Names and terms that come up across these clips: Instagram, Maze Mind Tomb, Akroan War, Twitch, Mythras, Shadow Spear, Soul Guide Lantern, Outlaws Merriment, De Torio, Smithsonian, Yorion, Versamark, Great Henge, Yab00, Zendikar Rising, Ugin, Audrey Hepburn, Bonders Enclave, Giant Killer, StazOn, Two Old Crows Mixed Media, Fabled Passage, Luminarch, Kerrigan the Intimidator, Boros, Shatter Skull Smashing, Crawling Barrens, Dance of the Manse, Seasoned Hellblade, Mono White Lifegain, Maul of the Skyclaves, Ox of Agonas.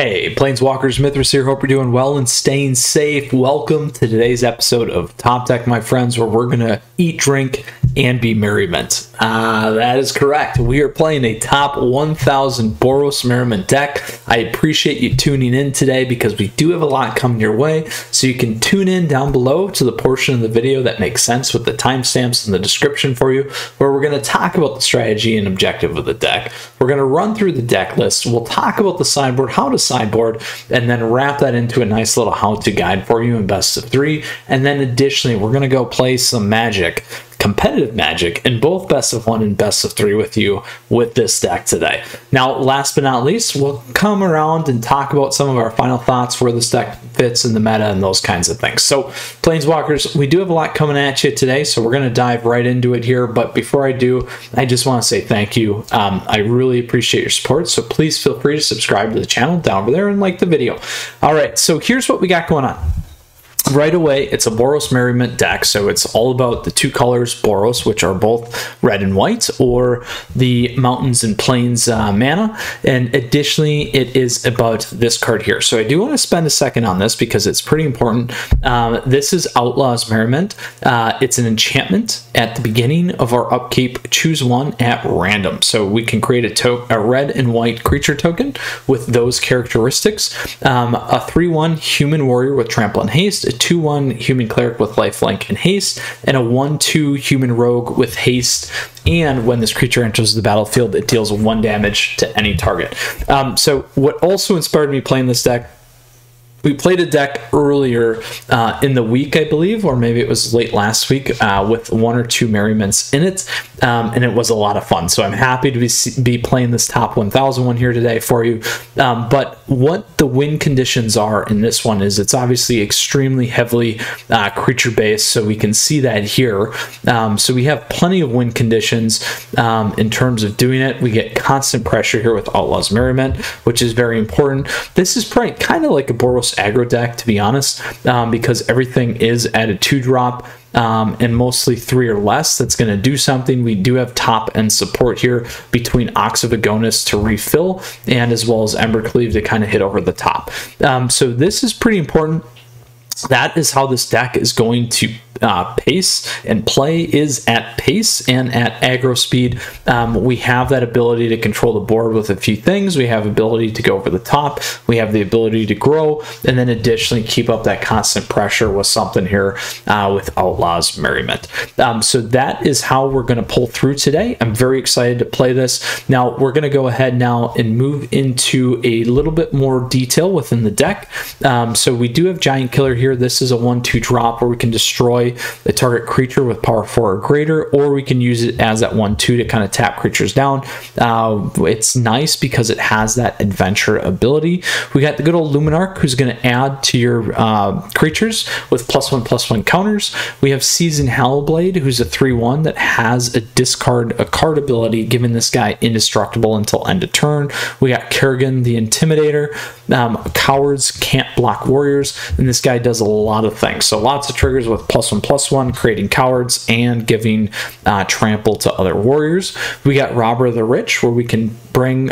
Hey, Planeswalkers, Mythras here. Hope you're doing well and staying safe. Welcome to today's episode of Top Tech, my friends, where we're going to eat, drink, and be merriment. That is correct. We are playing a top 1000 Boros merriment deck. I appreciate you tuning in today because we do have a lot coming your way. So you can tune in down below to the portion of the video that makes sense with the timestamps in the description for you, where we're going to talk about the strategy and objective of the deck. We're going to run through the deck list. We'll talk about the sideboard, how to sideboard, and then wrap that into a nice little how-to guide for you in best of three. And then additionally, we're going to go play some Magic, competitive Magic, in both best of one and best of three with you with this deck today. Now, last but not least, we'll come around and talk about some of our final thoughts, where this deck fits in the meta and those kinds of things. So Planeswalkers, we do have a lot coming at you today, so we're going to dive right into it here. But before I do, I just want to say thank you. I really appreciate your support, so please feel free to subscribe to the channel down over there and like the video. All right, so here's what we got going on. Right away, it's a Boros Merriment deck, so it's all about the two colors Boros, which are both red and white, or the mountains and plains mana. And additionally, it is about this card here. So I do want to spend a second on this because it's pretty important. This is Outlaws Merriment. It's an enchantment. At the beginning of our upkeep, choose one at random. So we can create a red and white creature token with those characteristics. A 3/1 human warrior with trample and haste, a 2/1 human cleric with lifelink and haste, and a 1/2 human rogue with haste. And when this creature enters the battlefield, it deals 1 damage to any target. So what also inspired me playing this deck, we played a deck earlier in the week, I believe, or maybe it was late last week, with 1 or 2 merriments in it, and it was a lot of fun. So I'm happy to be playing this top 1000 one here today for you. But what the win conditions are in this one is it's obviously extremely heavily creature-based, so we can see that here. So we have plenty of win conditions in terms of doing it. We get constant pressure here with Outlaw's Merriment, which is very important. This is probably kind of like a Boros aggro deck, to be honest, because everything is at a 2-drop and mostly 3 or less that's going to do something. We do have top end support here between Ox of Agonas to refill, and as well as Embercleave to kind of hit over the top. So this is pretty important. That is how this deck is going to pace and play, is at pace and at aggro speed. We have that ability to control the board with a few things. We have ability to go over the top. We have the ability to grow, and then additionally keep up that constant pressure with something here with Outlaw's Merriment. So that is how we're going to pull through today. I'm very excited to play this. Now we're going to go ahead now and move into a little bit more detail within the deck. So we do have Giant Killer here. This is a 1/2 drop where we can destroy the target creature with power 4 or greater, or we can use it as that 1/2 to kind of tap creatures down. It's nice because it has that adventure ability. We got the good old Luminarch, who's going to add to your creatures with +1/+1 counters. We have Seasoned Hellblade, who's a 3/1 that has a discard a card ability, giving this guy indestructible until end of turn. We got Kerrigan the Intimidator. Cowards can't block warriors, and this guy does a lot of things. So lots of triggers with +1/+1, creating cowards, and giving trample to other warriors. We got Robber of the Rich, where we can bring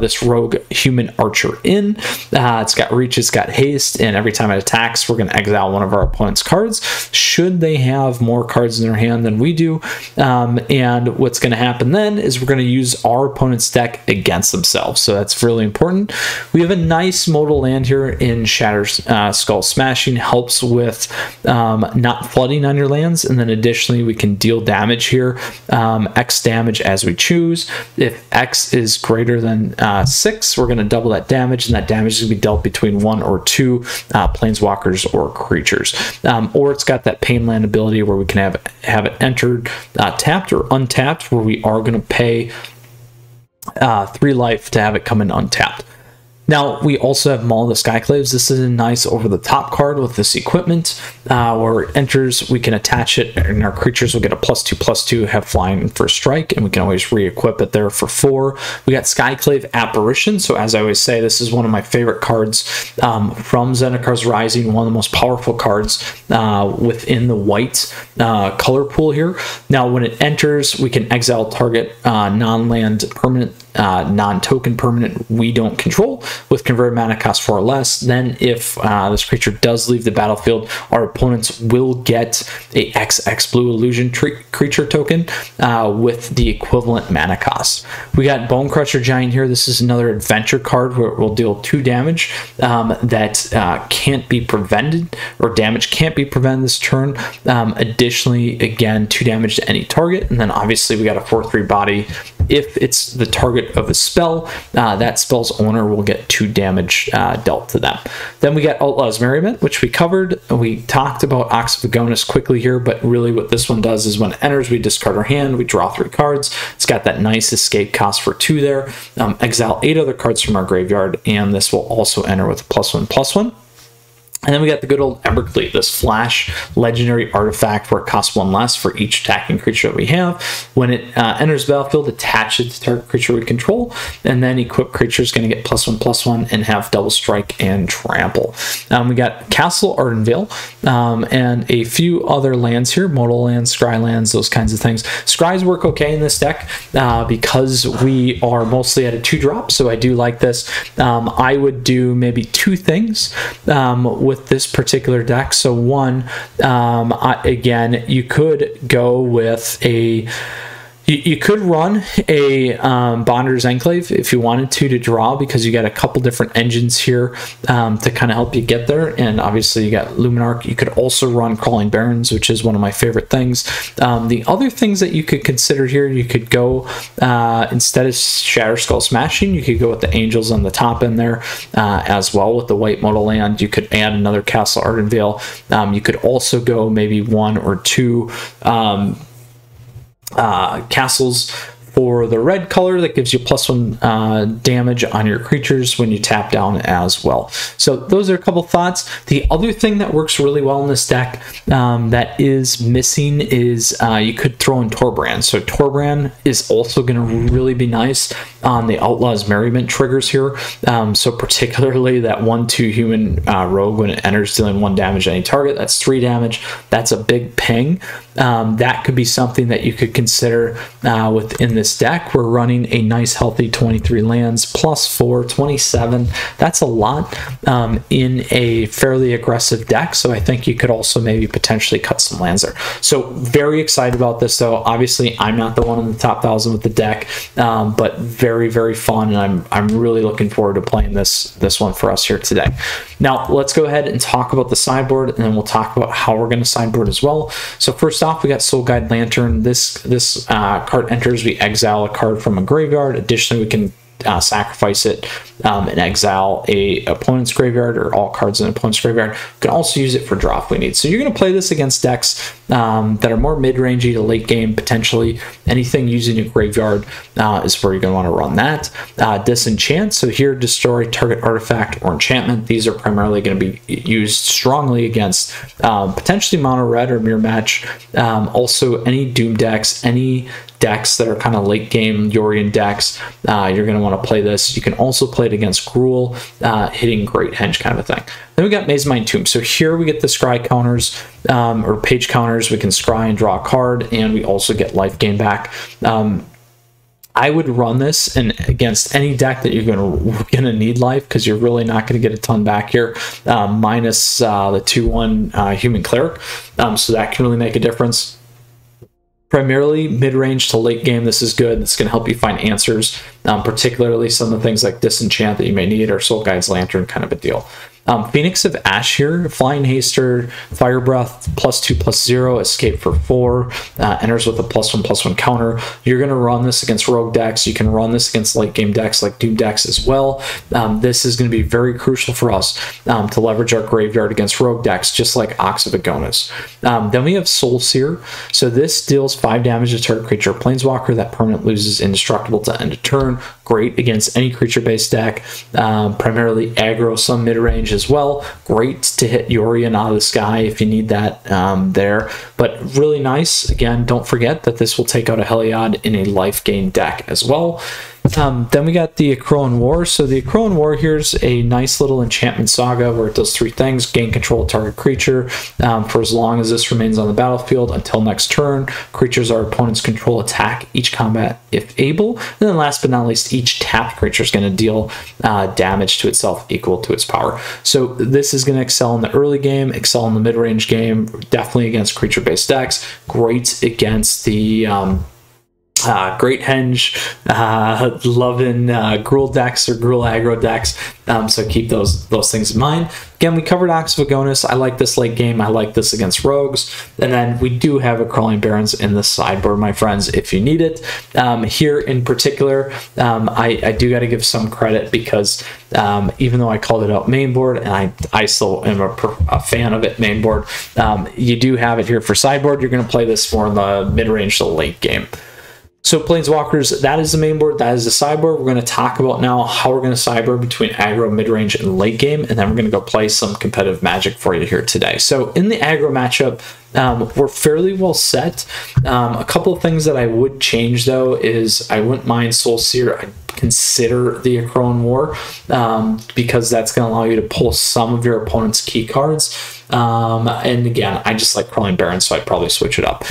this rogue human archer in. It's got reach, it's got haste, and every time it attacks, we're going to exile one of our opponent's cards, should they have more cards in their hand than we do. And what's going to happen then is we're going to use our opponent's deck against themselves, so that's really important. We have a nice modal land here in Shatter Skull Smashing, helps with not flooding on your lands, and then additionally we can deal damage here, X damage as we choose. If X is greater than 6, we're going to double that damage, and that damage is going to be dealt between 1 or 2 planeswalkers or creatures. Or it's got that pain land ability where we can have it entered, tapped or untapped, where we are going to pay 3 life to have it come in untapped. Now, we also have Maul of the Skyclaves. This is a nice over-the-top card with this equipment. Where it enters, we can attach it, and our creatures will get a +2/+2, have flying for strike, and we can always re-equip it there for 4. We got Skyclave Apparition. So as I always say, this is one of my favorite cards from Zendikar Rising, one of the most powerful cards within the white color pool here. Now, when it enters, we can exile target non-land permanent non-token permanent we don't control with converted mana cost 4 or less, then if this creature does leave the battlefield, our opponents will get a XX blue illusion creature token with the equivalent mana cost. We got Bonecrusher Giant here. This is another adventure card where it will deal 2 damage that can't be prevented, or damage can't be prevented this turn. Additionally, again, 2 damage to any target, and then obviously we got a 4/3 body. If it's the target of a spell, that spell's owner will get 2 damage dealt to them. Then we got Outlaws Merriment, which we covered. We talked about Ox of Agonas quickly here, but really what this one does is when it enters, we discard our hand, we draw 3 cards. It's got that nice escape cost for 2 there. Exile 8 other cards from our graveyard, and this will also enter with a +1/+1. And then we got the good old Embercleave, this flash legendary artifact where it costs 1 less for each attacking creature that we have. When it enters the battlefield, attach it to target creature we control, and then equipped creature is going to get +1/+1 and have double strike and trample. We got Castle Ardenvale and a few other lands here, modal lands, scry lands, those kinds of things. Scries work okay in this deck because we are mostly at a 2-drop, so I do like this. I would do maybe 2 things with this particular deck. So one, again, you could go with a, you could run a Bonders Enclave if you wanted to draw, because you got a couple different engines here to kind of help you get there. And obviously you got Luminarch. You could also run Crawling Barrens, which is one of my favorite things. The other things that you could consider here, you could go, instead of Shatter Skull Smashing, you could go with the Angels on the top in there as well with the white modal land. You could add another Castle Ardenvale. You could also go maybe 1 or 2 castles for the red color that gives you +1 damage on your creatures when you tap down as well. So those are a couple thoughts. The other thing that works really well in this deck that is missing is you could throw in Torbran. So Torbran is also going to really be nice on the Outlaws Merriment triggers here. So particularly that 1/2 human rogue, when it enters, dealing 1 damage to any target, that's 3 damage. That's a big ping. That could be something that you could consider within this deck. We're running a nice healthy 23 lands, +4, 27. That's a lot in a fairly aggressive deck, so I think you could also maybe potentially cut some lands there. So very excited about this, though. Obviously, I'm not the one in the top 1,000 with the deck, but very, very fun, and I'm really looking forward to playing this one for us here today. Now, let's go ahead and talk about the sideboard, and then we'll talk about how we're going to sideboard as well. So first off, we got Soul Guide Lantern. This card enters, we exile a card from a graveyard. Additionally, we can sacrifice it and exile a opponent's graveyard or all cards in an opponent's graveyard. You can also use it for draw if we need. So you're going to play this against decks that are more mid-rangey to late game, potentially. Anything using a graveyard is where you're going to want to run that. Disenchant, so here destroy target artifact or enchantment. These are primarily going to be used strongly against potentially mono red or mirror match. Also any Doom decks, any decks that are kind of late game Yorion decks, you're going to want to play this. You can also play it against Gruul, hitting Great Henge kind of a thing. Then we got Maze Mind Tomb. So here we get the scry counters or page counters. We can scry and draw a card, and we also get life gain back. I would run this and against any deck that you're gonna need life, because you're really not gonna get a ton back here, minus the 2/1 human cleric. So that can really make a difference. Primarily mid-range to late game, this is good. It's going to help you find answers, particularly some of the things like Disenchant that you may need, or Soul Guide's Lantern kind of a deal. Phoenix of Ash here, Flying Haster, Fire Breath, +2/+0, escape for 4, enters with a +1/+1 counter. You're going to run this against rogue decks. You can run this against late game decks like Doom decks as well. This is going to be very crucial for us to leverage our graveyard against rogue decks, just like Ox of Agonas. Then we have Soul Seer. So this deals 5 damage to target creature Planeswalker. That permanent loses indestructible to end of turn. Great against any creature-based deck, primarily aggro, some mid-range as well. Great to hit Yorion out of the sky if you need that there, but really nice. Again, don't forget that this will take out a Heliod in a life gain deck as well. Then we got the Akroan War. So the Akroan War, here's a nice little enchantment saga where it does three things. Gain control of target creature for as long as this remains on the battlefield until next turn. Creatures our opponents control attack each combat if able. And then last but not least, each tapped creature is going to deal damage to itself equal to its power. So this is going to excel in the early game, excel in the mid-range game, definitely against creature-based decks. Great against the... Great Henge, loving Gruul decks or Gruul aggro decks, so keep those things in mind. Again, we covered Ox of Agonas. I like this late game. I like this against rogues. And then we do have a Crawling Barrens in the sideboard, my friends, if you need it. Here in particular, I do got to give some credit because even though I called it out mainboard, and I still am a fan of it mainboard, you do have it here for sideboard. You're going to play this more in the mid-range to late game. So Planeswalkers, that is the main board, that is the sideboard. We're going to talk about now how we're going to sideboard between aggro, mid-range, and late game, and then we're going to go play some competitive Magic for you here today. So in the aggro matchup, we're fairly well set. A couple of things that I would change, though, is I wouldn't mind Soul Seer. I'd consider the Akroan War because that's going to allow you to pull some of your opponent's key cards. And again, I just like Crawling Barrens, so I'd probably switch it up.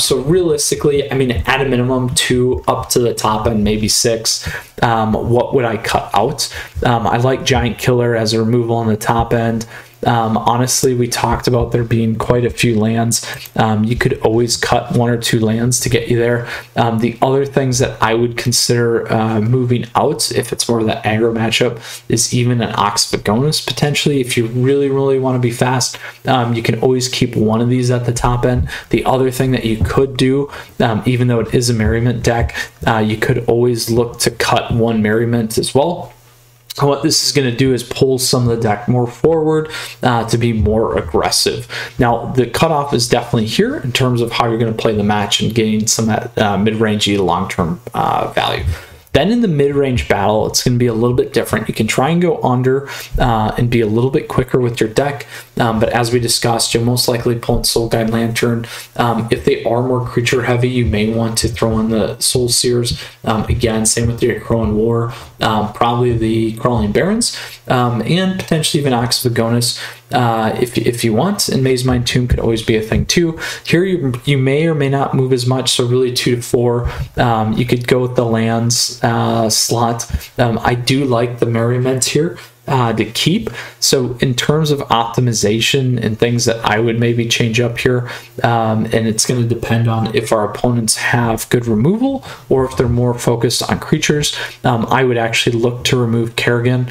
So realistically, I mean, at a minimum, 2 up to the top and maybe 6. What would I cut out? I like Giant Killer as a removal on the top end. Honestly, we talked about there being quite a few lands. You could always cut 1 or 2 lands to get you there. The other things that I would consider moving out, if it's more of that aggro matchup, is even an Ox of Agonas, potentially. If you really, really want to be fast, you can always keep one of these at the top end. The other thing that you could do, even though it is a Merriment deck, you could always look to cut 1 Merriment as well. What this is going to do is pull some of the deck more forward to be more aggressive. Now, the cutoff is definitely here in terms of how you're going to play the match and gain some of that mid-rangey long-term value. Then in the mid-range battle, it's going to be a little bit different. You can try and go under and be a little bit quicker with your deck, but as we discussed, you'll most likely pull in Soul Guide Lantern. If they are more creature-heavy, you may want to throw in the Soul Seers. Again, same with the Akroan War, probably the Crawling Barrens, and potentially even Ox of Agonas. If you want, and Maze Mind Tomb could always be a thing too. Here you may or may not move as much, so really 2 to 4. You could go with the lands slot. I do like the Merriment here to keep. So in terms of optimization and things that I would maybe change up here, and it's going to depend on if our opponents have good removal or if they're more focused on creatures, I would actually look to remove Kerrigan,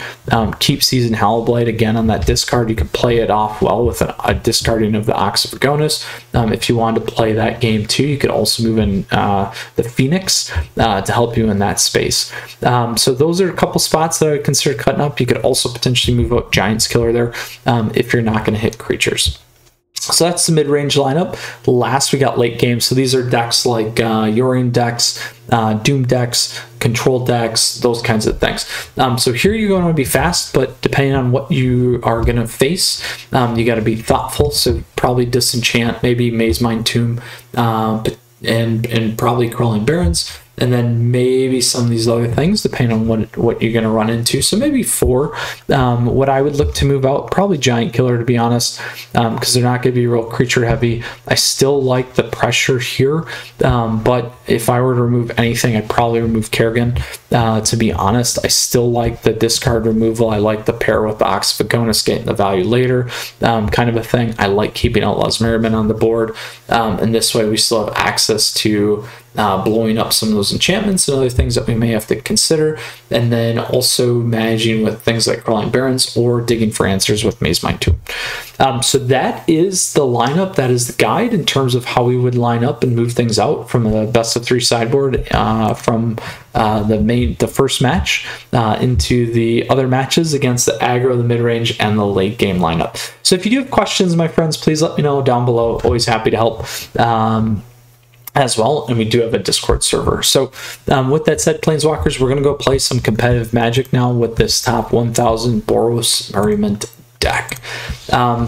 keep Seasoned Hellblade again on that discard. You could play it off well with a discarding of the Ox of Agonas. If you wanted to play that game too, you could also move in the Phoenix to help you in that space. So those are a couple spots that I would consider cutting up. You could also potentially move out Giants Killer there if you're not going to hit creatures. So that's the mid-range lineup. Last, we got late game. So these are decks like Yorion decks, Doom decks, Control decks, those kinds of things. So here you're going to be fast, but depending on what you are going to face, you got to be thoughtful. So probably Disenchant, maybe Maze Mind Tomb, and probably Crawling Barrens. And then maybe some of these other things, depending on what you're going to run into. So maybe 4. What I would look to move out, probably Giant Killer, to be honest, because they're not going to be real creature heavy. I still like the pressure here, but if I were to remove anything, I'd probably remove Kerrigan, to be honest. I still like the discard removal. I like the pair with the Ox of Agonas, getting the value later, kind of a thing. I like keeping Outlaws Merriment on the board, and this way we still have access to... blowing up some of those enchantments and other things that we may have to consider, and then also managing with things like Crawling Barrens or digging for answers with Maze Mind Tomb. So that is the lineup. That is the guide in terms of how we would line up and move things out from the best-of-3 sideboard from the first match into the other matches against the aggro, the mid-range, and the late-game lineup. So if you do have questions, my friends, please let me know down below. Always happy to help. As well, and we do have a Discord server. So with that said, Planeswalkers, we're going to go play some competitive Magic now with this top 1000 Boros Merriment deck.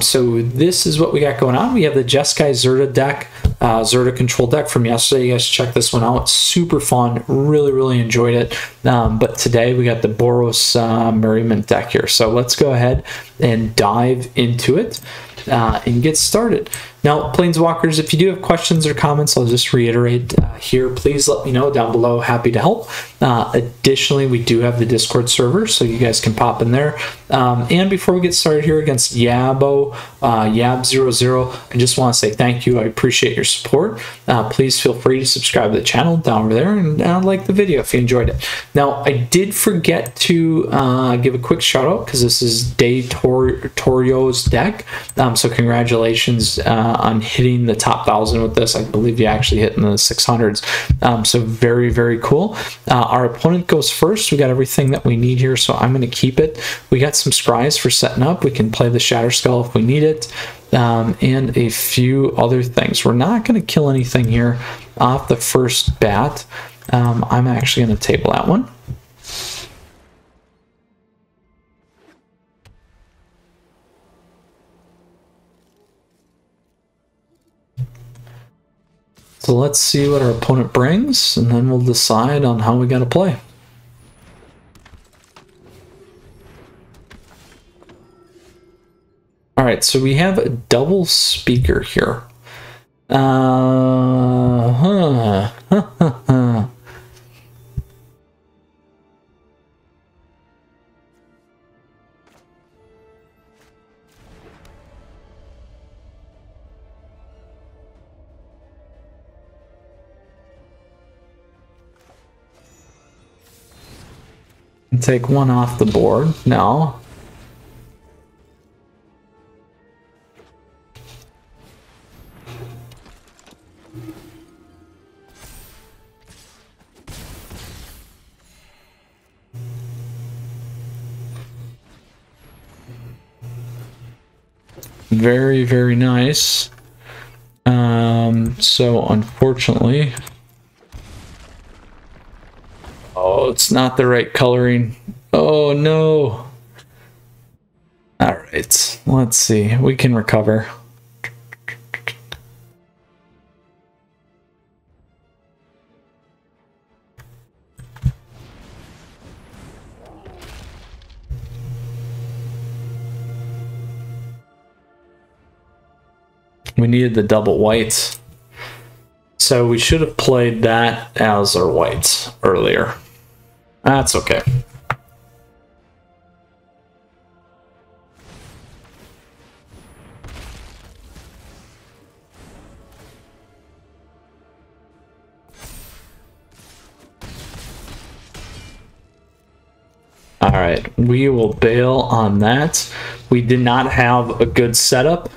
So this is what we got going on. We have the Jeskai Zerta deck. Zerta control deck from yesterday. You guys check this one out. It's super fun. Really enjoyed it. But today we got the Boros Merriment deck here. So let's go ahead and dive into it and get started. Now, Planeswalkers, if you do have questions or comments, I'll just reiterate here, please let me know down below. Happy to help. Additionally, we do have the Discord server, so you guys can pop in there. And before we get started here against Yab00, I just want to say thank you. I appreciate your support. Please feel free to subscribe to the channel down over there and like the video if you enjoyed it. Now, I did forget to give a quick shout out because this is De Torio's deck. So congratulations on hitting the top 1,000 with this. I believe you actually hit in the 600s. So very cool. Our opponent goes first. We got everything that we need here, so I'm going to keep it. We got some scries for setting up. We can play the Shatter Skull if we need it, and a few other things. We're not going to kill anything here off the first bat. I'm actually going to table that one. So let's see what our opponent brings, and then we'll decide on how we got to play. All right, so we have a double speaker here. Take one off the board now. Very nice. So unfortunately, oh, it's not the right coloring. Oh, no. All right. Let's see. We can recover. We needed the double whites. So we should have played that as our whites earlier. That's okay. All right, we will bail on that. We did not have a good setup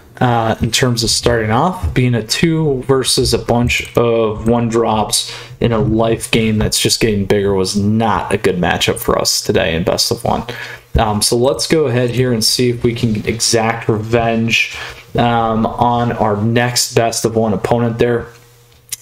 in terms of starting off, being a 2 versus a bunch of 1-drops in a life gain that's just getting bigger was not a good matchup for us today in best of 1. So let's go ahead here and see if we can exact revenge on our next best of 1 opponent there.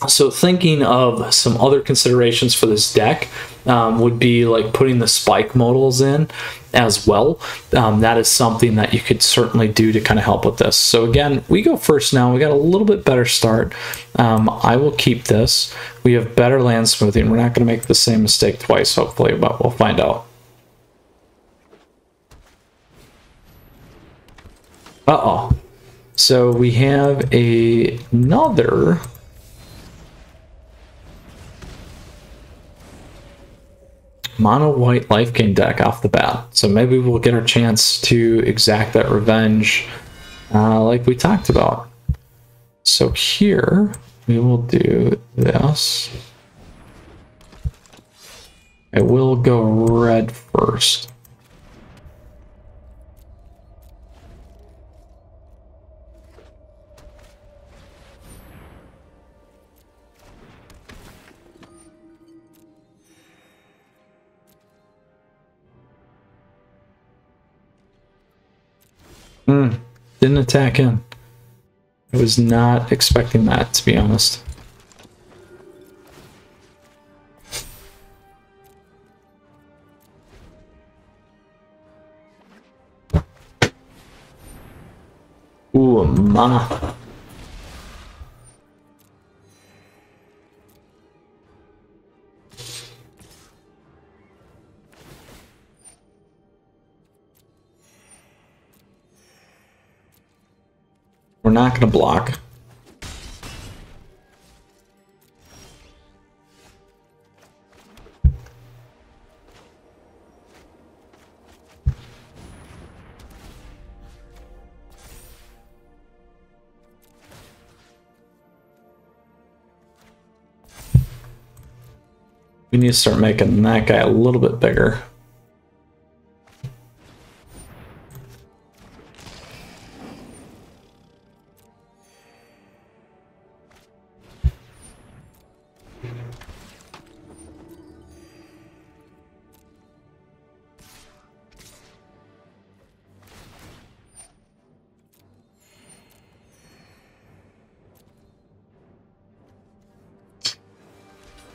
So thinking of some other considerations for this deck would be like putting the spike modals in as well. That is something that you could certainly do to kind of help with this. So again, we go first now. We got a little bit better start. I will keep this. We have better land smoothing. We're not going to make the same mistake twice, hopefully, but we'll find out. Uh-oh. So we have another... mono white life gain deck off the bat, so maybe we'll get our chance to exact that revenge like we talked about. So here we will do this. It will go red first. Didn't attack in. I was not expecting that, to be honest. Ooh, a mana. We're not going to block. We need to start making that guy a little bit bigger.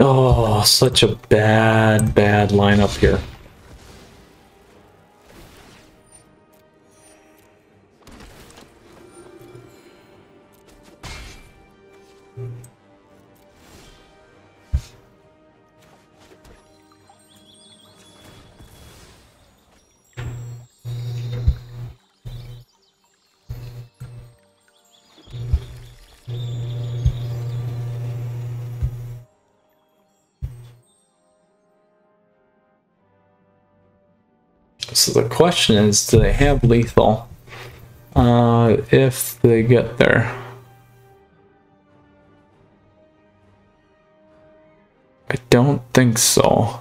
Oh, such a bad lineup here. So the question is, do they have lethal if they get there? I don't think so.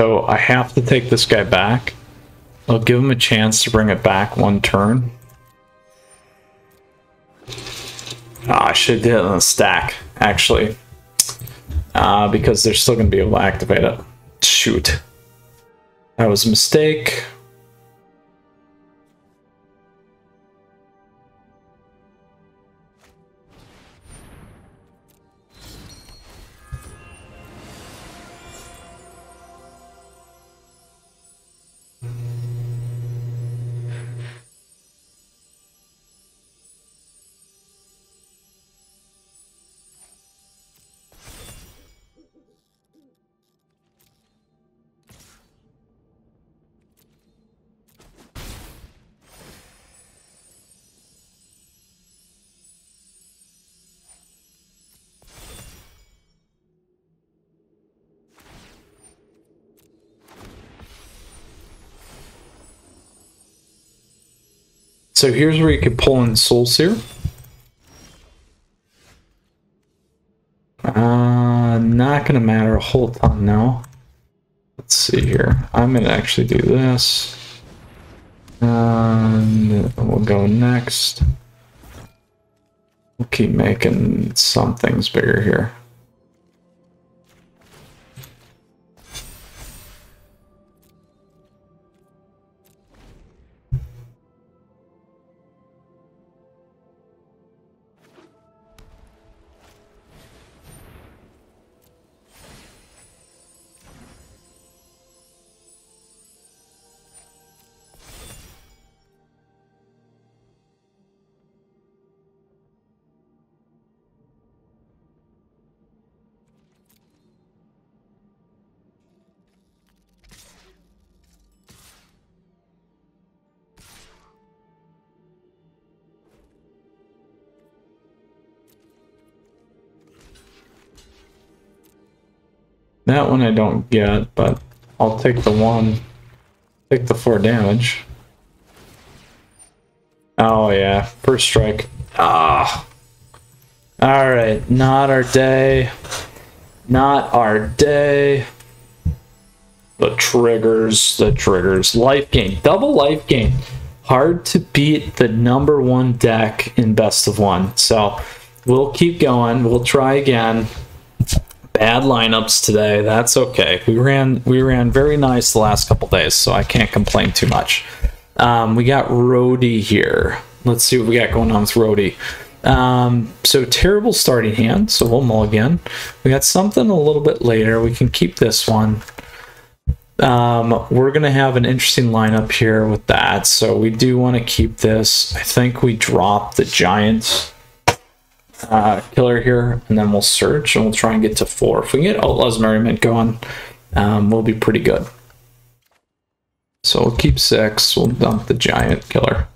So I have to take this guy back. I'll give him a chance to bring it back one turn. Ah, I should hit it on the stack, actually. Because they're still going to be able to activate it. Shoot. That was a mistake. So here's where you could pull in Soul Seer. Not gonna matter a whole ton now. Let's see here. I'm gonna actually do this. And we'll go next. We'll keep making some things bigger here. That one I don't get, but I'll take the one. Take the 4 damage. Oh yeah, first strike. Ah. Alright, not our day. Not our day. The triggers, the triggers. Life gain. Double life gain. Hard to beat the number 1 deck in best of 1. So, we'll keep going. We'll try again. bad lineups today. That's okay. We ran very nice the last couple days, so I can't complain too much. We got Rhodey here. Let's see what we got going on with Rhodey. So terrible starting hand, so we'll mulligan. We got something a little bit later. We can keep this one. We're gonna have an interesting lineup here with that, so we do want to keep this. I think we drop the Giant Killer here, and then we'll search and we'll try and get to 4. If we can get Outlaws Merriment going, we'll be pretty good. So we'll keep 6. We'll dump the Giant Killer.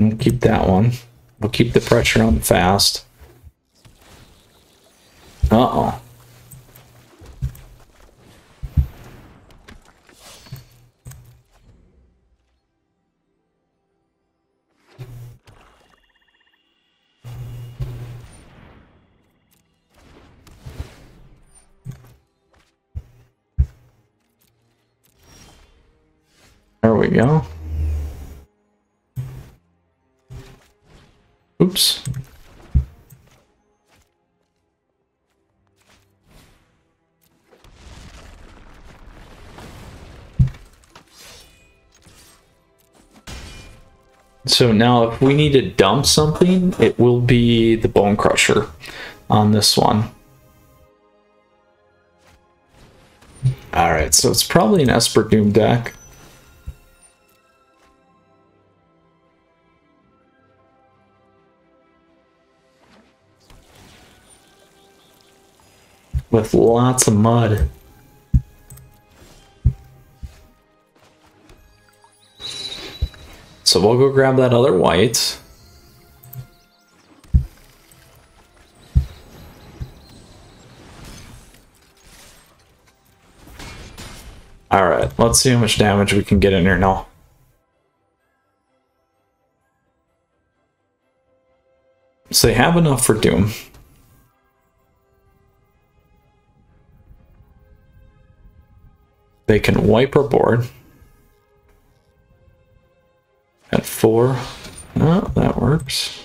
We'll keep that one. We'll keep the pressure on fast. Uh-oh. There we go. Oops. So now if we need to dump something, it will be the Bonecrusher on this one. Alright, so it's probably an Esper Doom deck. With lots of mud. So we'll go grab that other white. Alright, let's see how much damage we can get in here now. So they have enough for Doom. They can wipe our board at 4. Oh, that works.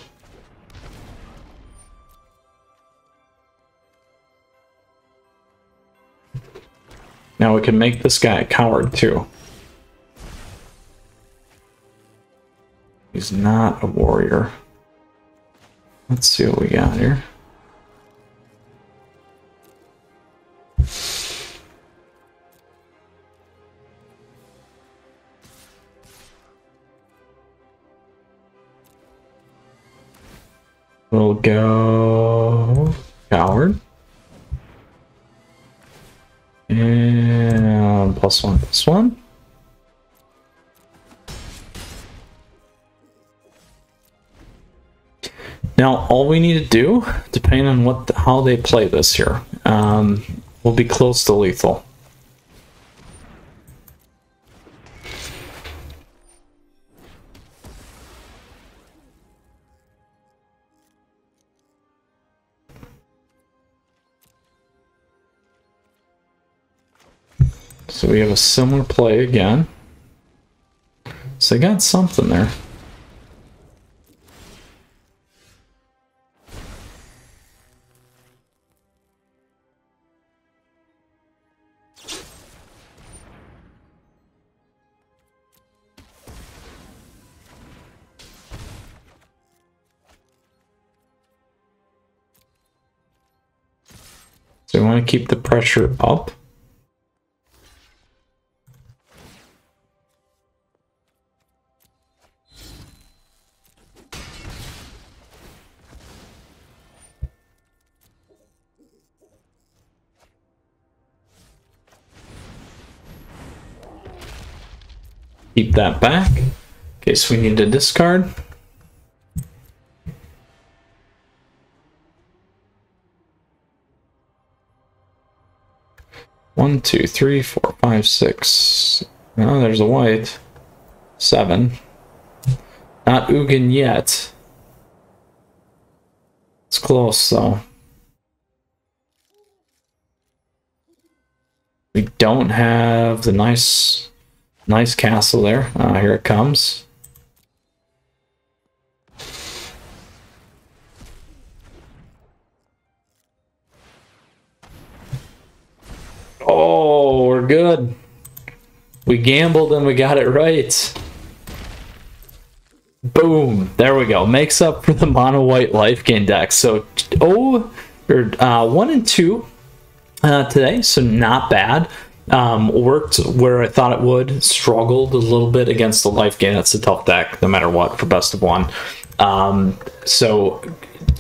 Now we can make this guy a coward too. He's not a warrior. Let's see what we got here. We'll go coward. And +1/+1. Now all we need to do, depending on how they play this here, will be close to lethal. So we have a similar play again. So they got something there. So we want to keep the pressure up. Keep that back in case we need to discard. One, two, three, four, five, six. Oh, there's a white. 7. Not Ugin yet. It's close though. We don't have the nice castle there. Here it comes. good. We gambled and we got it right. Boom. There we go. Makes up for the mono-white life gain deck. So 1 and 2 today, so not bad. Worked where I thought it would, struggled a little bit against the life gain. That's a tough deck, no matter what, for best of one. So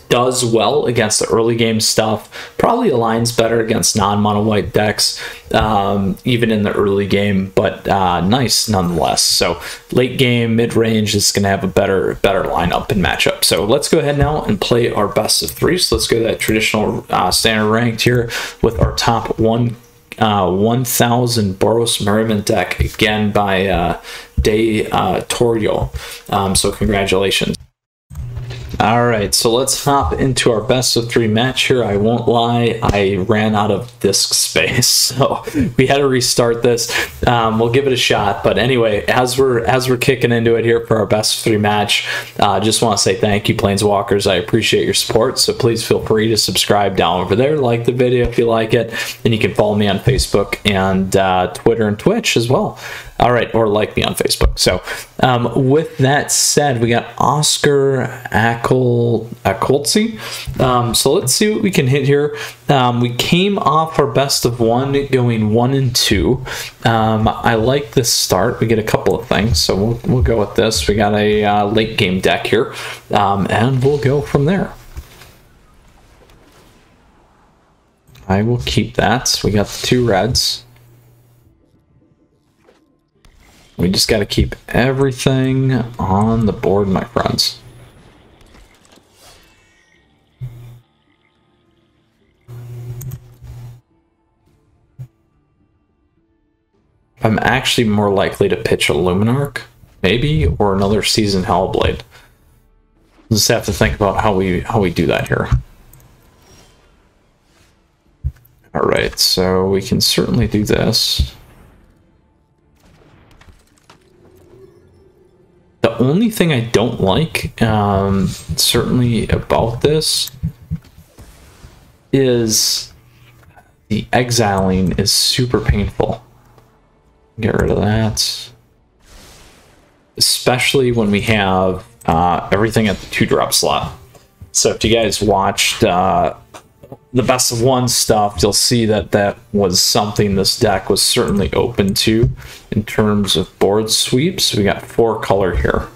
does well against the early game stuff, probably aligns better against non-mono white decks, even in the early game, but nice nonetheless. So late game, mid-range is going to have a better lineup and matchup. So let's go ahead now and play our best of three. So let's go to that traditional standard ranked here with our top 1000 Boros Merriment deck, again by Torio. So congratulations. All right, so let's hop into our best of three match here. I won't lie, I ran out of disk space, so we had to restart this. We'll give it a shot, but anyway, as we're kicking into it here for our best of three match, just want to say thank you, Planeswalkers. I appreciate your support, so please feel free to subscribe down over there, like the video if you like it, and you can follow me on Facebook and Twitter and Twitch as well. All right, or like me on Facebook. So with that said, we got Oscar Akoltsi. So let's see what we can hit here. We came off our best of one going 1 and 2. I like this start. We get a couple of things, so we'll go with this. We got a late game deck here, and we'll go from there. I will keep that. We got the 2 reds. We just got to keep everything on the board, my friends. I'm actually more likely to pitch a Luminarch, maybe, or another Seasoned Hellblade. Just have to think about how we do that here. All right, so we can certainly do this. The only thing I don't like, certainly about this, is the exiling is super painful. Get rid of that. Especially when we have everything at the 2-drop slot. So if you guys watched the best of one stuff, you'll see that that was something this deck was certainly open to in terms of board sweeps. We got 4 color here.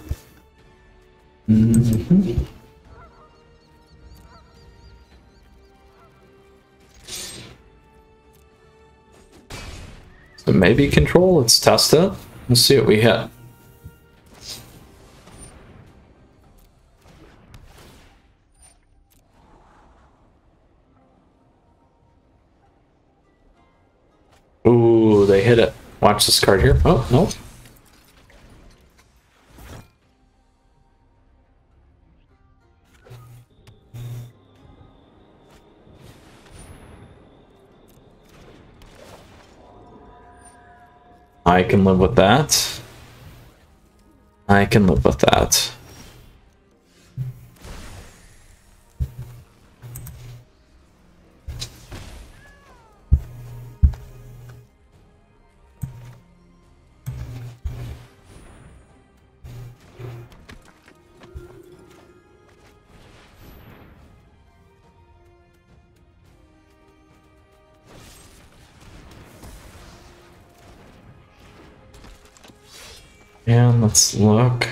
Mm-hmm. So maybe control. Let's test it. Let's see what we hit. Ooh, they hit it. Watch this card here. Oh, no. I can live with that. I can live with that. And let's look.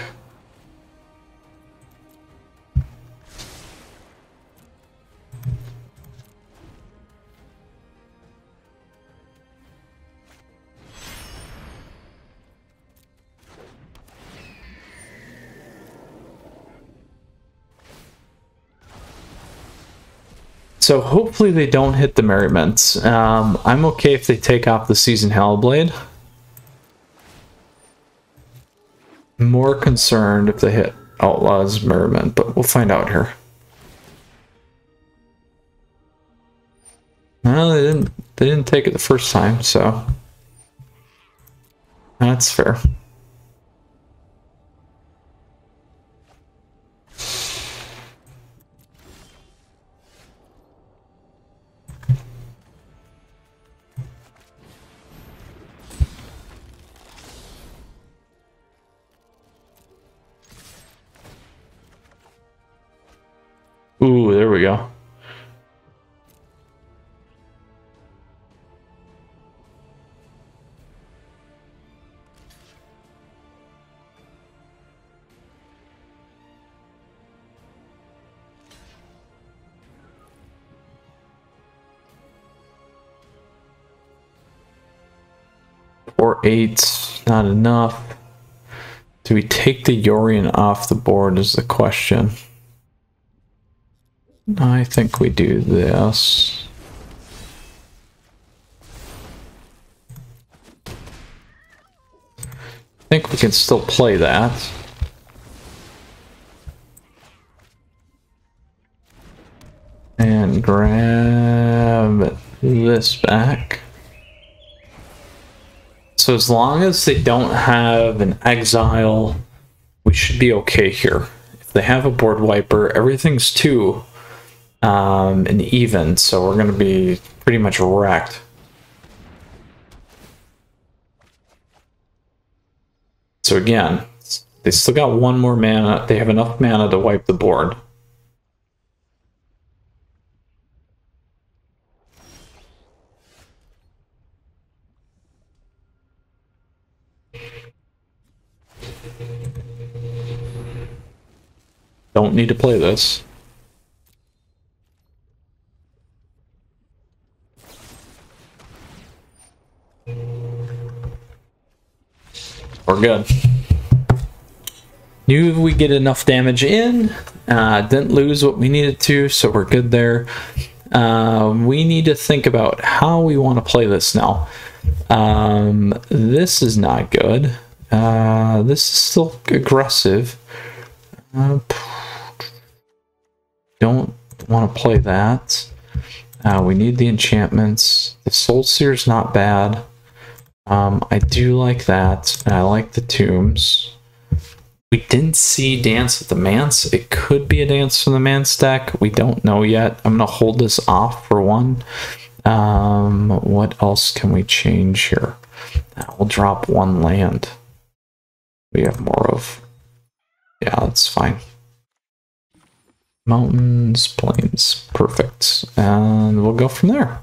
So hopefully they don't hit the Merriments. I'm okay if they take off the Seasoned Hellblade. More concerned if they hit Outlaws Merriment, but we'll find out here. Well, they didn't take it the first time, so that's fair. Ooh, there we go. Eights, not enough. Do we take the Yorion off the board is the question. I think we do this. I think we can still play that. And grab this back. So as long as they don't have an exile, we should be okay here. If they have a board wiper, everything's 2 and even, so we're going to be pretty much wrecked. So again, they still got 1 more mana. They have enough mana to wipe the board. Don't need to play this. We're good. Knew we get enough damage in. Didn't lose what we needed to, so we're good there. We need to think about how we want to play this now. This is not good. This is still aggressive. Don't want to play that. We need the enchantments. The Soul Seer is not bad. I do like that, and I like the tombs. We didn't see Dance of the Manse. It could be a Dance from the Manse deck. We don't know yet. I'm going to hold this off for one. What else can we change here? We'll drop 1 land. We have more of. Yeah, that's fine. Mountains, plains, perfect. And we'll go from there.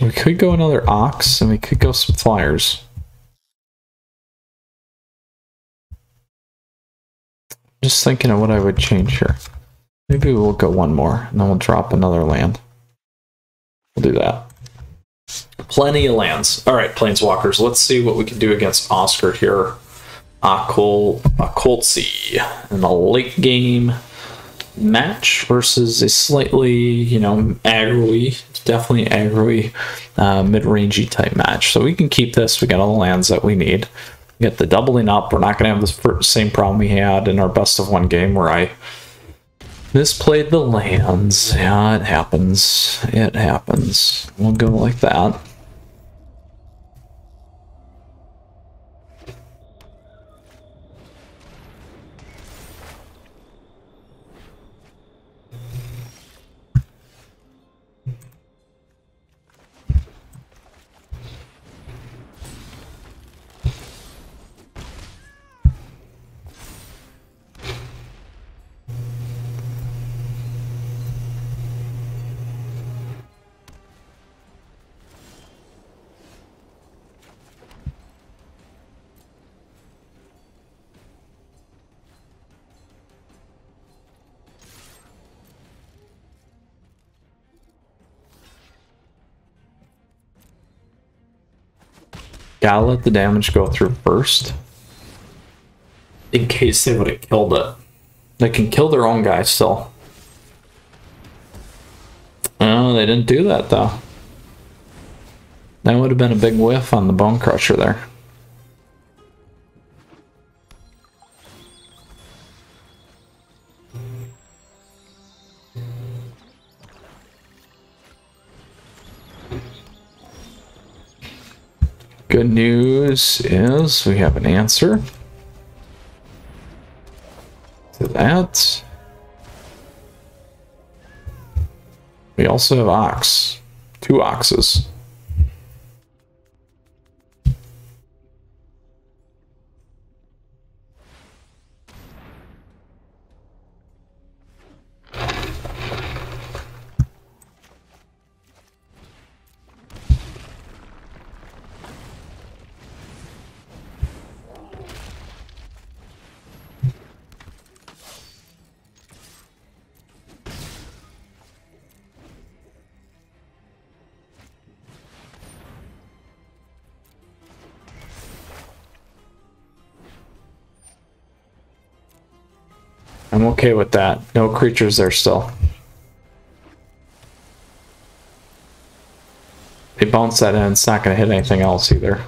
We could go another ox, and we could go some flyers. Just thinking of what I would change here. Maybe we'll go 1 more, and then we'll drop another land. We'll do that. Plenty of lands. All right, Planeswalkers, let's see what we can do against Oscar here. Akoltsi in a late game match versus a slightly, you know, aggro-y, definitely aggro-y, mid-rangey type match. So we can keep this. We got all the lands that we need. We got the doubling up. We're not going to have the same problem we had in our best-of-1 game where I misplayed the lands. Yeah, it happens. It happens. We'll go like that. Gotta let the damage go through first, in case they would have killed it. They can kill their own guy still. Oh, they didn't do that though. That would have been a big whiff on the Bonecrusher there. Good news is we have an answer to that. We also have ox, 2 oxes. I'm okay with that. No creatures there still. They bounce that in, it's not going to hit anything else either.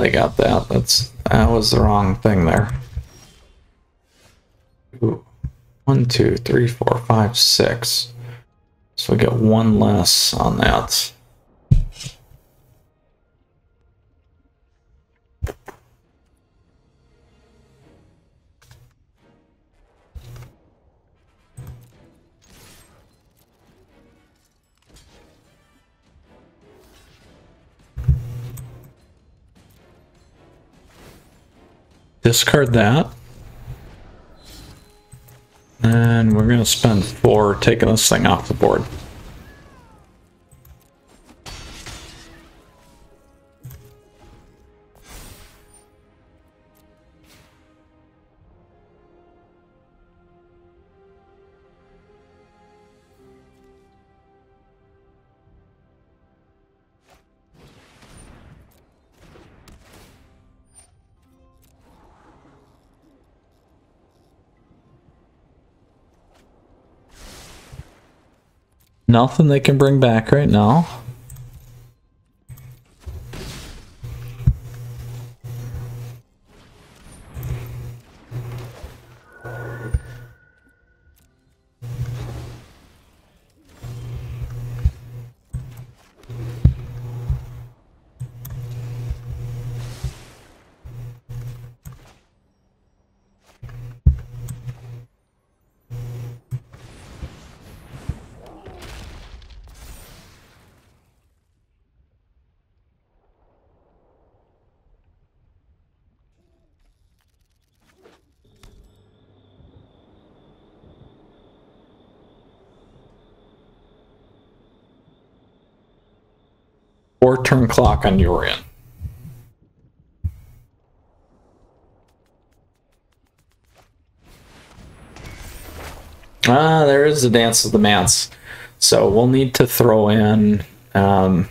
They got that. That was the wrong thing there. Ooh. 1, 2, 3, 4, 5, 6. So we get one less on that. Discard that. And we're going to spend 4 taking this thing off the board. Nothing they can bring back right now. Or turn clock on Yorion. Ah, there is the Dance of the Mance. So we'll need to throw in... we'll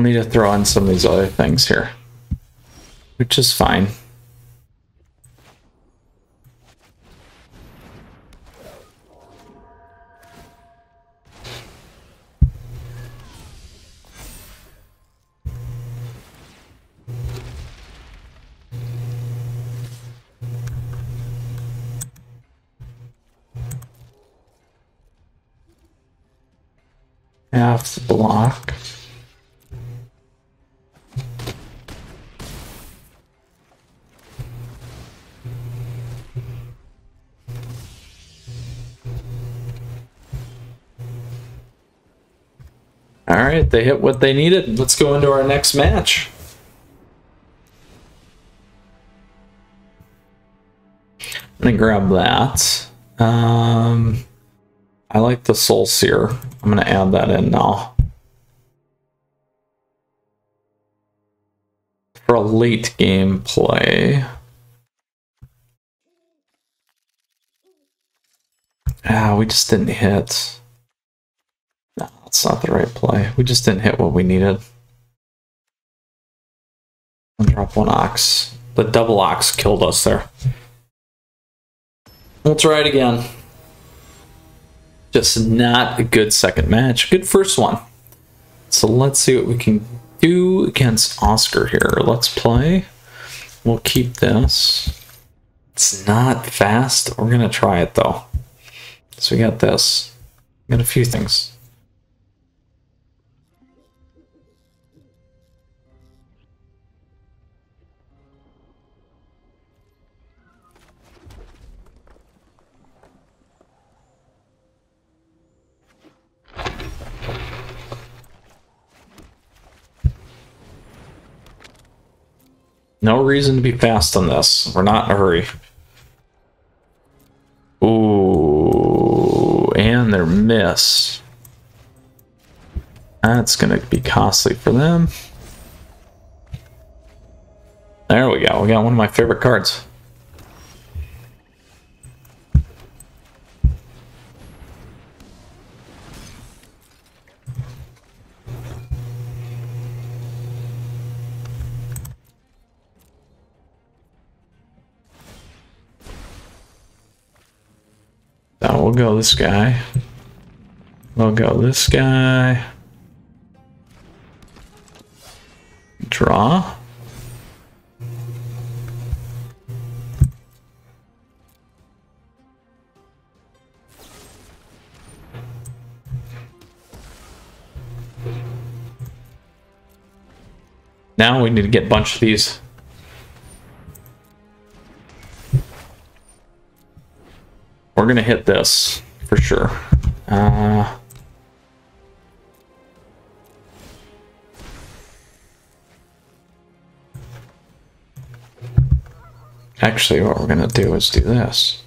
need to throw in some of these other things here. Which is fine. Half block. All right, they hit what they needed. Let's go into our next match. I'm gonna grab that. I like the Soul Seer. I'm going to add that in now. For a late game play. Ah, we just didn't hit. No, that's not the right play. We just didn't hit what we needed. I'll drop one Ox. The double Ox killed us there. We'll try it again. Just not a good second match. Good first one. So let's see what we can do against Oscar here. Let's play. We'll keep this. It's not fast. We're going to try it, though. So we got this. We got a few things. No reason to be fast on this. We're not in a hurry. Ooh, and they're missed. That's going to be costly for them. There we go. We got one of my favorite cards. Now we'll go this guy. We'll go this guy. Draw. Now we need to get a bunch of these. We're gonna hit this for sure. Actually, what we're gonna do is do this.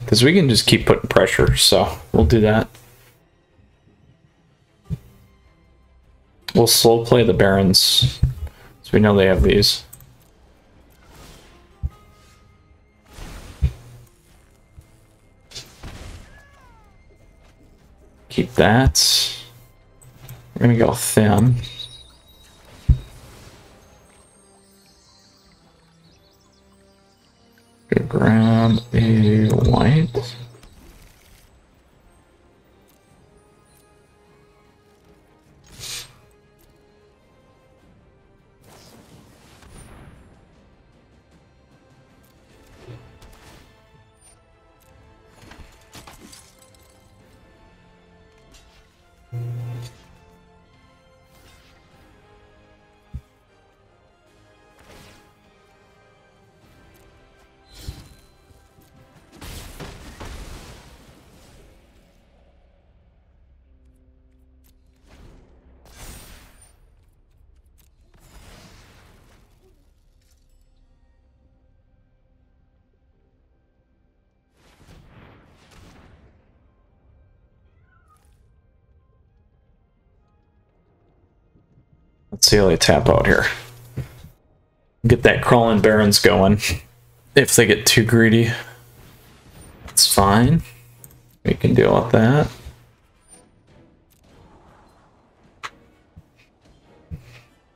Because we can just keep putting pressure, so we'll do that. We'll slow play the Barons, so we know they have these. Keep that. We're gonna go thin. Grab a white. Let's see how they tap out here. Get that Crawling Barrens going. If they get too greedy, it's fine. We can deal with that.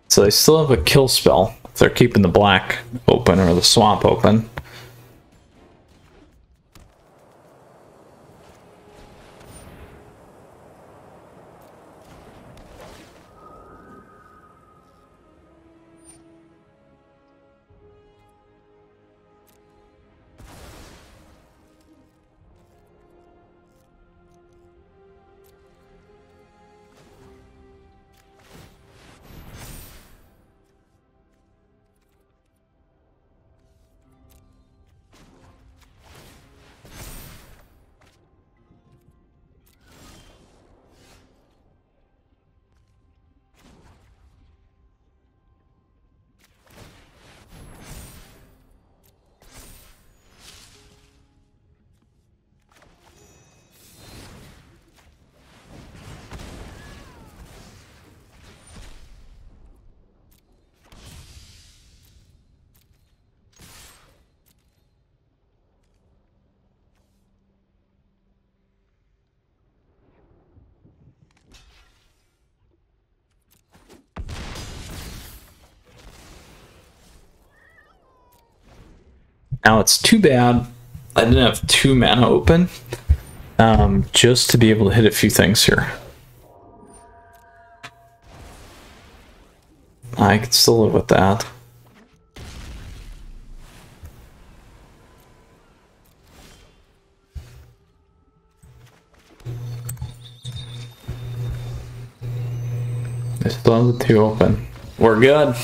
So they still have a kill spell if they're keeping the black open or the swamp open. Now it's too bad I didn't have two mana open just to be able to hit a few things here. I could still live with that. I still have the two open. We're good.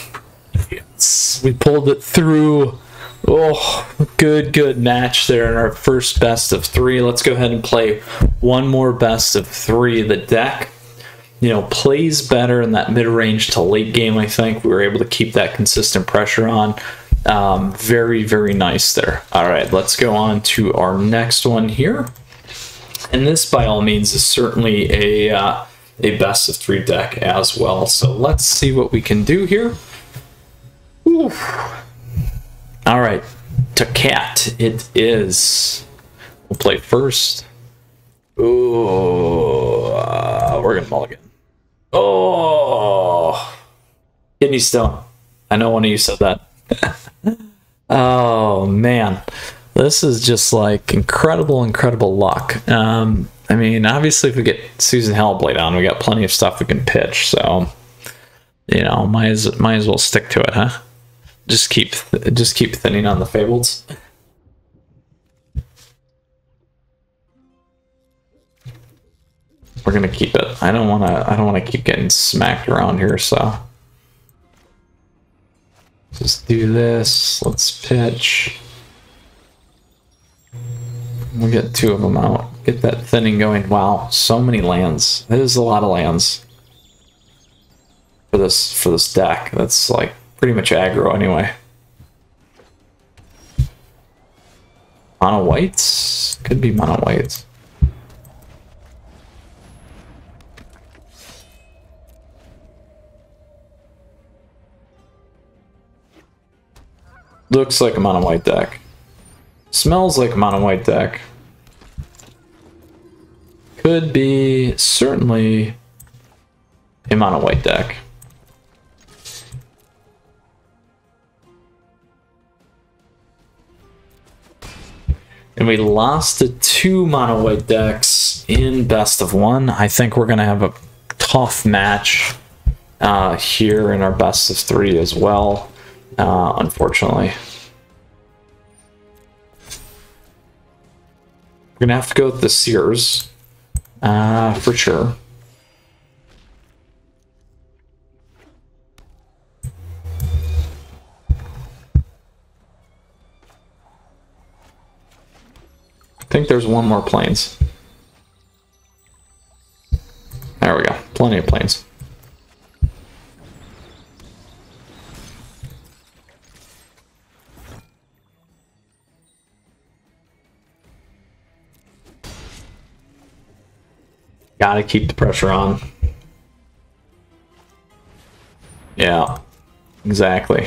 Yes. We pulled it through. Oh, good match there in our first best of three. Let's go ahead and play one more best of three. The deck, you know, plays better in that mid-range to late game, I think. We were able to keep that consistent pressure on. Very nice there. All right, let's go on to our next one here. And this, by all means, is certainly a best of three deck as well. So let's see what we can do here. Oof. All right, to cat it is. We'll play first. Oh, we're gonna mulligan. Oh, kidney stone. I know one of you said that. Oh man, this is just like incredible luck. I mean, obviously, if we get Seasoned Hellblade on, we got plenty of stuff we can pitch. So, you know, might as well stick to it, huh? Just keep thinning on the fables. We're gonna keep it. I don't wanna keep getting smacked around here, so just do this. Let's pitch. We'll get two of them out. Get that thinning going. Wow, so many lands. That is a lot of lands for this deck. That's like pretty much aggro anyway. Mono whites? Could be mono whites. Looks like a mono white deck. Smells like a mono white deck. Could be certainly a mono white deck. And we lost the two mono white decks in best of one. I think we're going to have a tough match here in our best of three as well, unfortunately. We're going to have to go with the Seers for sure. I think there's one more planes. There we go. Plenty of planes. Gotta keep the pressure on. Yeah, exactly.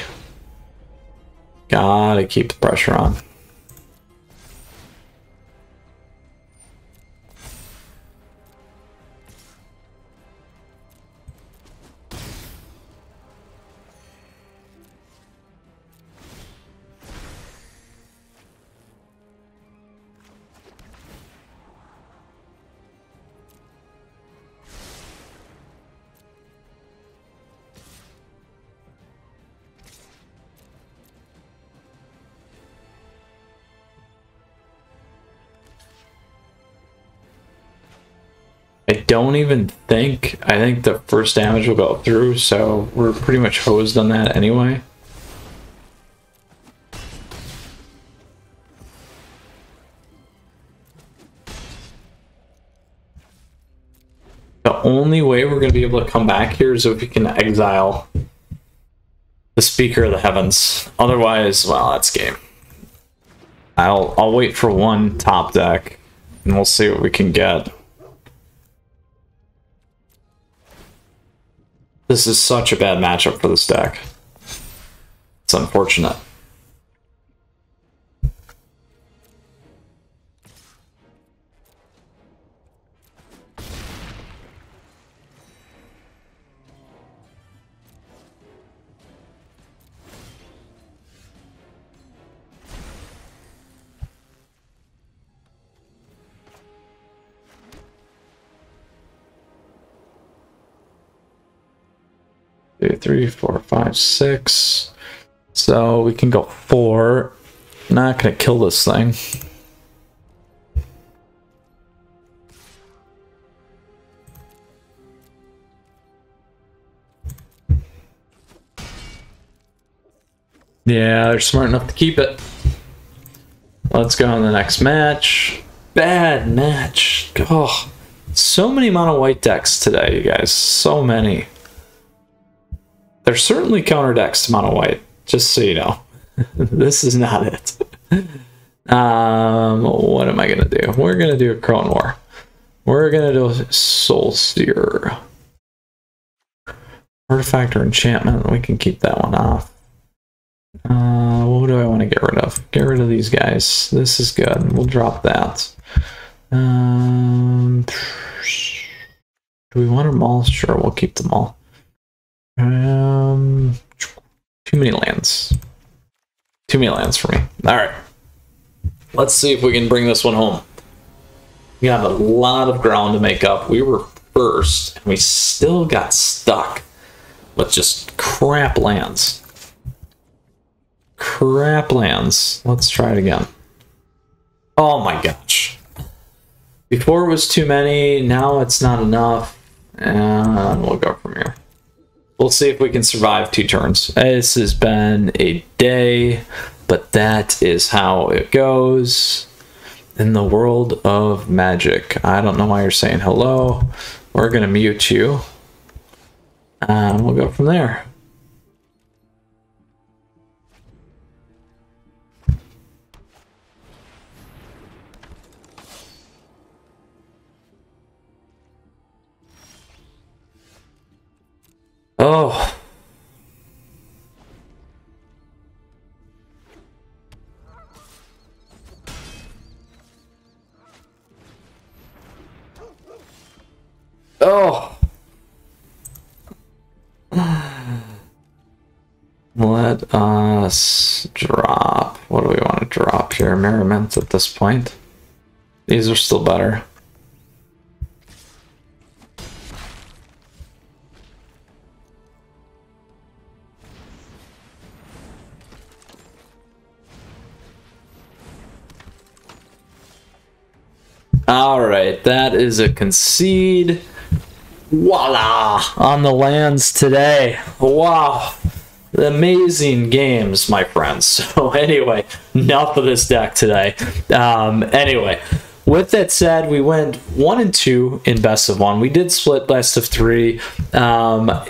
Gotta keep the pressure on. Don't even think. I think the first damage will go through, so we're pretty much hosed on that anyway. The only way we're going to be able to come back here is if we can exile the Speaker of the Heavens. Otherwise, well, that's game. I'll wait for one top deck, and we'll see what we can get. This is such a bad matchup for this deck. It's unfortunate. Two, three, four, five, six. So we can go four. Not gonna kill this thing. Yeah, they're smart enough to keep it. Let's go on the next match. Bad match. Oh, so many mono white decks today, you guys. So many. They're certainly counter decks to mono white, just so you know. This is not it. What am I going to do? We're going to do a Akroan War. We're going to do a Soul Seer. Artifact or enchantment, we can keep that one off. What do I want to get rid of? Get rid of these guys. This is good. We'll drop that. Do we want them all? Sure, we'll keep them all. Too many lands. Too many lands for me. Alright. Let's see if we can bring this one home. We have a lot of ground to make up. We were first, and we still got stuck with just crap lands. Crap lands. Let's try it again. Oh my gosh. Before it was too many, now it's not enough. And we'll go from here. We'll see if we can survive two turns. This has been a day, but that is how it goes in the world of Magic. I don't know why you're saying hello. We're going to mute you. And we'll go from there. Oh. Oh. Let us drop. What do we want to drop here? Merriment at this point. These are still better. Alright, that is a concede. Voila! On the lands today. Wow. Amazing games, my friends. So anyway, enough of this deck today. Anyway, with that said, we went 1 and 2 in best of 1. We did split best of 3.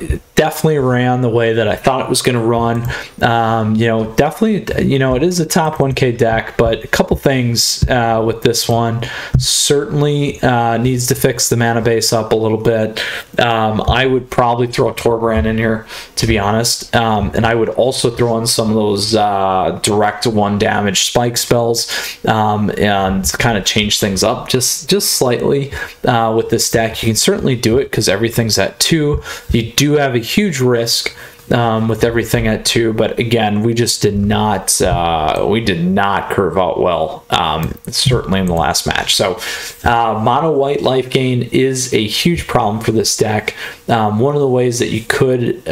It definitely ran the way that I thought it was going to run. Definitely, it is a top 1K deck, but a couple things with this one. Certainly needs to fix the mana base up a little bit. I would probably throw Torbran in here, to be honest. And I would also throw in some of those direct 1-damage spike spells and kind of change things up just slightly with this deck. You can certainly do it because everything's at 2. You do have a huge risk with everything at 2, but again, we just did not curve out well, certainly in the last match. So mono white life gain is a huge problem for this deck. One of the ways that you could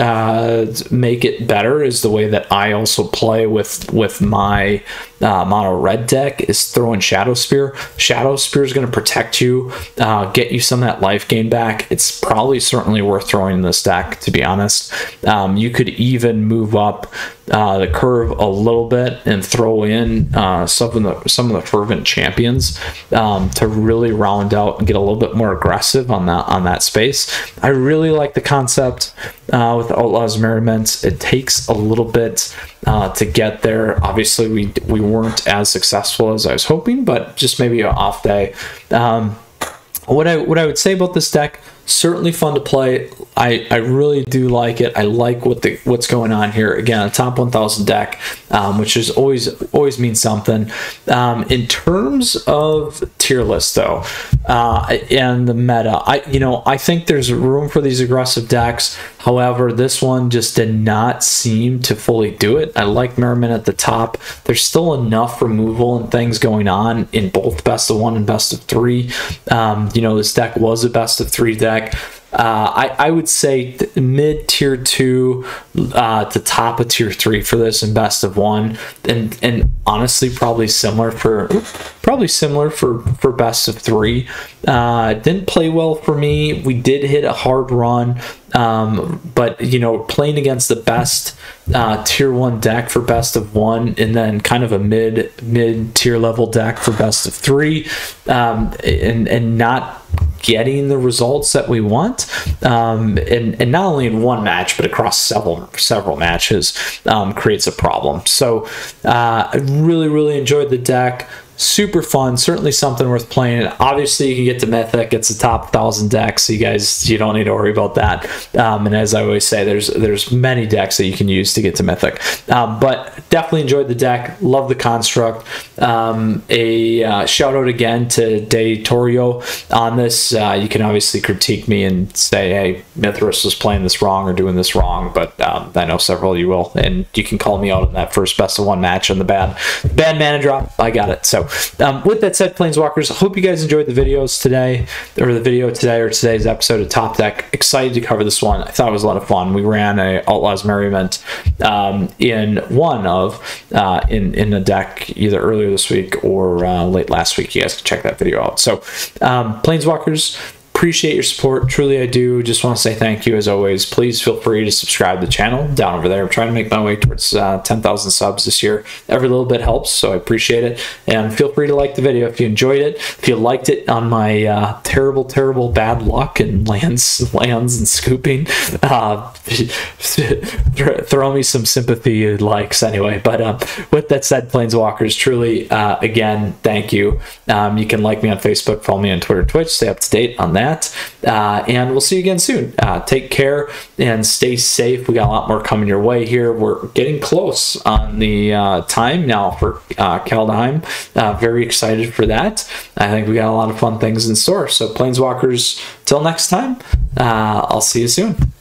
make it better is the way that I also play with my mono red deck is throwing Shadow Spear. Shadow Spear is going to protect you, get you some of that life gain back. It's probably certainly worth throwing in this deck, to be honest. You could even move up the curve a little bit and throw in some of the fervent champions to really round out and get a little bit more aggressive on that space. I really like the concept with Outlaws Merriment. It takes a little bit to get there. Obviously, we weren't as successful as I was hoping, but just maybe an off day. What I would say about this deck. Certainly fun to play. I really do like it. I like what's going on here. Again, a top 1,000 deck, which is always means something. In terms of tier list, though, and the meta, I think there's room for these aggressive decks. However, this one just did not seem to fully do it. I like Merriment at the top. There's still enough removal and things going on in both best of 1 and best of 3. This deck was a best of 3 deck. I would say mid tier 2 to top of tier 3 for this and best of 1, and honestly probably similar for probably similar for best of three. Didn't play well for me. We did hit a hard run, but you know, playing against the best tier one deck for best of one, and then kind of a mid tier level deck for best of three, and not getting the results that we want, and not only in one match but across several matches, creates a problem. So I really enjoyed the deck. Super fun, certainly something worth playing. Obviously you can get to Mythic, it's a top 1,000 deck, so you don't need to worry about that. And as I always say, there's many decks that you can use to get to Mythic. But definitely enjoyed the deck, love the construct. A shout out again to De Torio on this. You can obviously critique me and say, hey, Mythras was playing this wrong or doing this wrong, but I know several of you will, and you can call me out on that first best of one match on the bad mana drop. I got it. So with that said, Planeswalkers, I hope you guys enjoyed the videos today, or the video today, or today's episode of Top Tech. Excited to cover this one. I thought it was a lot of fun. We ran a Outlaws Merriment in a deck either earlier this week or late last week. You guys can check that video out. So Planeswalkers, appreciate your support, truly I do. Just want to say thank you as always. Please feel free to subscribe to the channel down over there. I'm trying to make my way towards 10,000 subs this year. Every little bit helps, so I appreciate it. And feel free to like the video if you enjoyed it. If you liked it on my terrible bad luck and lands and scooping, throw me some sympathy likes anyway. But with that said, Planeswalkers, truly again, thank you. You can like me on Facebook, follow me on Twitter, Twitch, stay up to date on that. And we'll see you again soon. Take care and stay safe. We got a lot more coming your way here. We're getting close on the time now for Kaldheim. Very excited for that. I think we got a lot of fun things in store. So Planeswalkers, till next time, I'll see you soon.